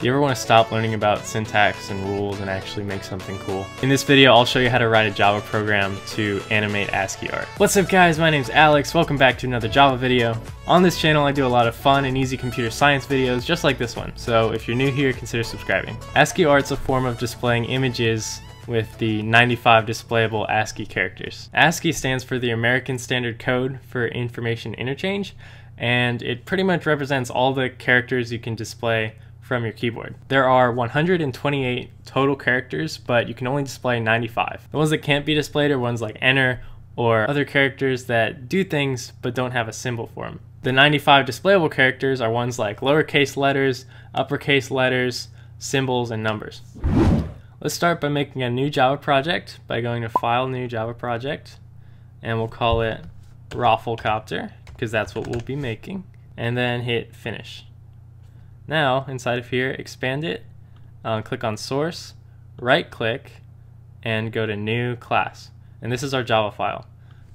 You ever want to stop learning about syntax and rules and actually make something cool? In this video, I'll show you how to write a Java program to animate ASCII art. What's up guys, my name's Alex. Welcome back to another Java video. On this channel, I do a lot of fun and easy computer science videos just like this one. So if you're new here, consider subscribing. ASCII art's a form of displaying images with the 95 displayable ASCII characters. ASCII stands for the American Standard Code for Information Interchange, and it pretty much represents all the characters you can display from your keyboard. There are 128 total characters, but you can only display 95. The ones that can't be displayed are ones like enter or other characters that do things but don't have a symbol for them. The 95 displayable characters are ones like lowercase letters, uppercase letters, symbols, and numbers. Let's start by making a new Java project by going to File, New Java Project, and we'll call it Rafflecopter because that's what we'll be making, and then hit Finish. Now, inside of here, expand it, click on source, right click, and go to new class. And this is our Java file.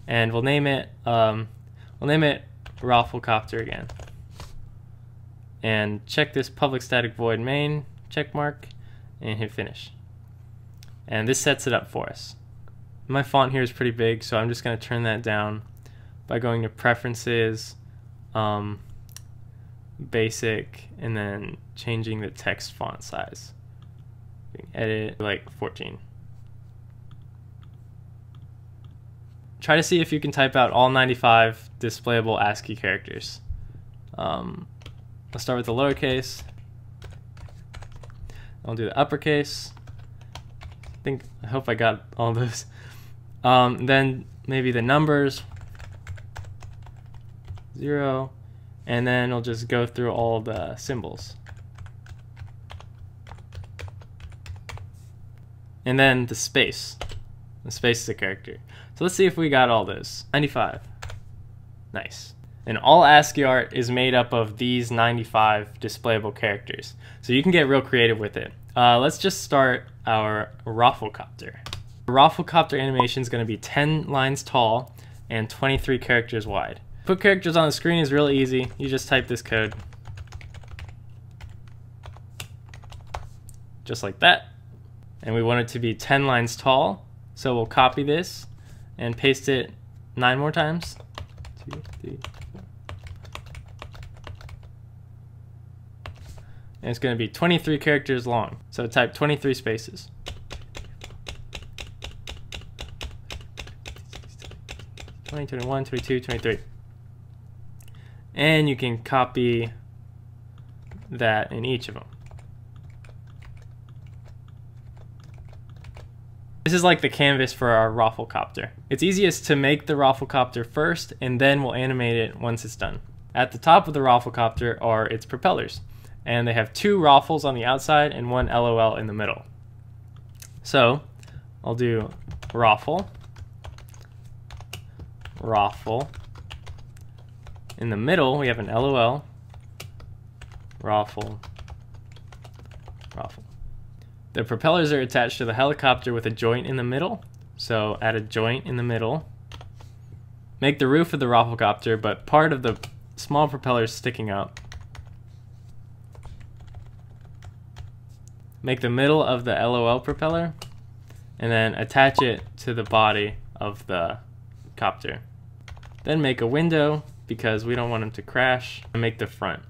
And we'll name it Rafflecopter again. And check this public static void main, check mark, and hit finish. And this sets it up for us. My font here is pretty big, so I'm just gonna turn that down by going to preferences, basic, and then changing the text font size. Edit like 14. Try to see if you can type out all 95 displayable ASCII characters. Let's start with the lowercase. I'll do the uppercase. I hope I got all those. Then maybe the numbers. 0. And then we'll just go through all the symbols. And then the space. The space is a character. So let's see if we got all those. 95. Nice. And all ASCII art is made up of these 95 displayable characters. So you can get real creative with it. Let's just start our Rafflecopter. The Rafflecopter animation is going to be 10 lines tall and 23 characters wide. Put characters on the screen is really easy. You just type this code. Just like that. And we want it to be 10 lines tall. So we'll copy this and paste it 9 more times. 2, 3, 4. And it's going to be 23 characters long. So type 23 spaces. Twenty, 21, 22, 23. And you can copy that in each of them. This is like the canvas for our Rafflecopter. It's easiest to make the Rafflecopter first, and then we'll animate it once it's done. At the top of the Rafflecopter are its propellers, and they have 2 raffles on the outside and 1 LOL in the middle. So I'll do raffle. In the middle, we have an LOL, raffle. The propellers are attached to the helicopter with a joint in the middle, so add a joint in the middle. Make the roof of the Rafflecopter, but part of the small propellers sticking up. Make the middle of the LOL propeller, and then attach it to the body of the copter. Then make a window, because we don't want them to crash, and make the front.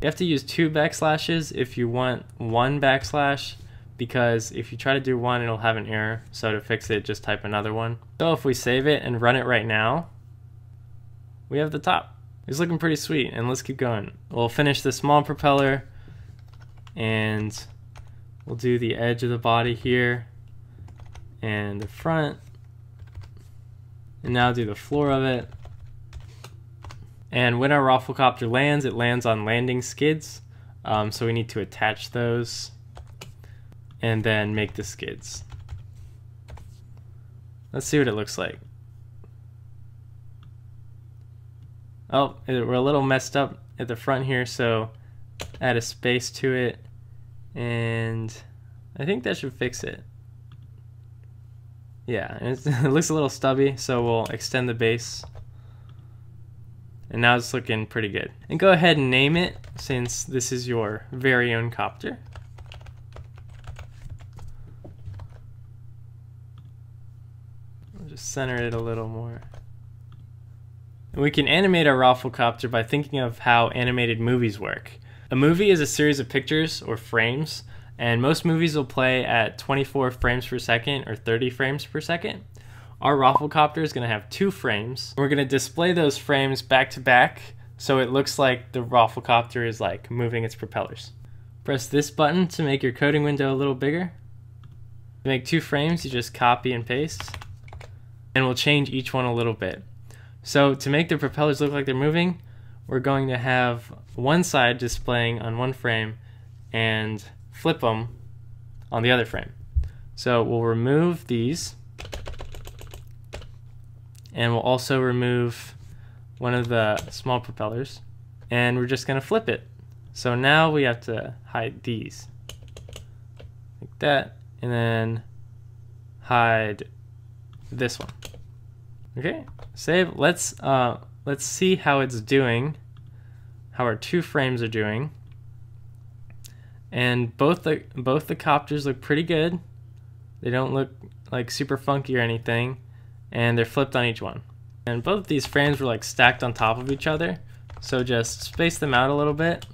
You have to use 2 backslashes if you want 1 backslash, because if you try to do 1, it'll have an error. So to fix it, just type another one. So if we save it and run it right now, we have the top. It's looking pretty sweet, and let's keep going. We'll finish the small propeller, and we'll do the edge of the body here, and the front, and now do the floor of it. And when our Rafflecopter lands, it lands on landing skids, so we need to attach those and then make the skids. Let's see what it looks like. Oh, we're a little messed up at the front here, so add a space to it, and I think that should fix it. Yeah, it looks a little stubby, so we'll extend the base. And now it's looking pretty good. And go ahead and name it, since this is your very own copter. I'll just center it a little more. And we can animate our Rafflecopter by thinking of how animated movies work. A movie is a series of pictures or frames, and most movies will play at 24 frames per second or 30 frames per second. Our Rafflecopter is going to have 2 frames. We're going to display those frames back to back so it looks like the Rafflecopter is like moving its propellers. Press this button to make your coding window a little bigger. To make 2 frames, you just copy and paste, and we'll change each one a little bit. So to make the propellers look like they're moving, we're going to have one side displaying on one frame and flip them on the other frame. So we'll remove these, and we'll also remove one of the small propellers, and we're just going to flip it. So now we have to hide these like that, and then hide this one. Okay, save. Let's see how it's doing, how our 2 frames are doing. And both the copters look pretty good. They don't look like super funky or anything, and they're flipped on each one. And both of these frames were like stacked on top of each other, so just space them out a little bit.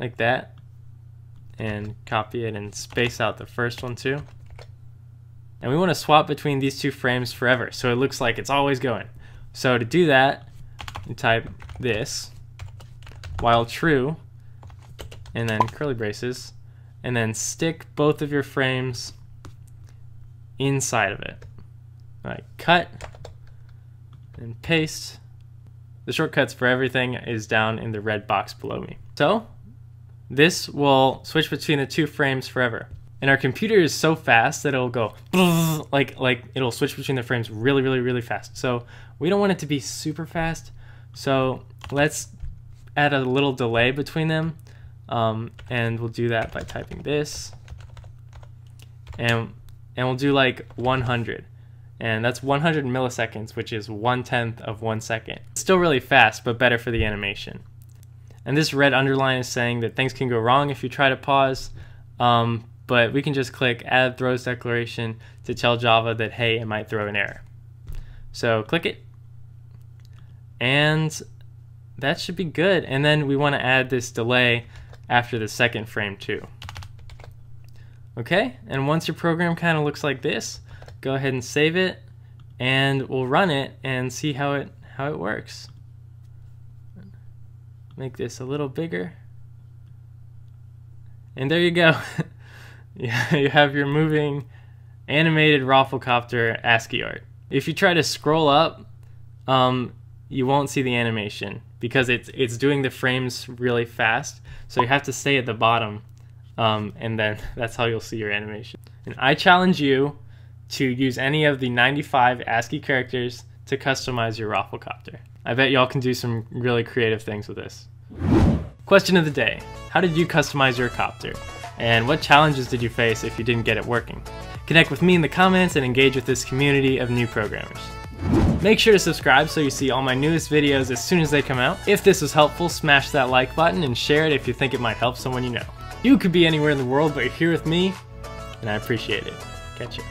Like that. And copy it and space out the first one too. And we want to swap between these 2 frames forever, so it looks like it's always going. So to do that, you type this while true, and then curly braces, and then stick both of your frames inside of it. Like cut and paste. The shortcuts for everything is down in the red box below me. So this will switch between the 2 frames forever. And our computer is so fast that it'll go like it'll switch between the frames really fast. So we don't want it to be super fast. So let's add a little delay between them. And we'll do that by typing this, and we'll do like 100, and that's 100 milliseconds, which is 1/10 of 1 second. It's still really fast, but better for the animation. And this red underline is saying that things can go wrong if you try to pause, but we can just click add throws declaration to tell Java that, hey, it might throw an error. So click it, and that should be good. And then we want to add this delay after the second frame too. Okay, and once your program kind of looks like this, go ahead and save it, and we'll run it and see how it works. Make this a little bigger, and there you go. You have your moving animated Rafflecopter ASCII art. If you try to scroll up, you won't see the animation because it's doing the frames really fast. So you have to stay at the bottom, and then that's how you'll see your animation. And I challenge you to use any of the 95 ASCII characters to customize your Rafflecopter. I bet y'all can do some really creative things with this. Question of the day: how did you customize your copter? And what challenges did you face if you didn't get it working? Connect with me in the comments and engage with this community of new programmers. Make sure to subscribe so you see all my newest videos as soon as they come out. If this was helpful, smash that like button and share it if you think it might help someone you know. You could be anywhere in the world, but you're here with me, and I appreciate it. Catch you.